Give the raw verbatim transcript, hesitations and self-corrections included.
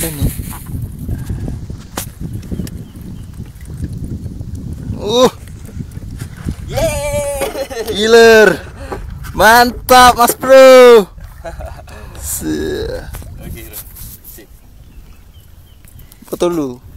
Bueno. Uh. Yeay. Giler. Mantap, Mas Bro. Oke, Bro. Sip. Foto dulu.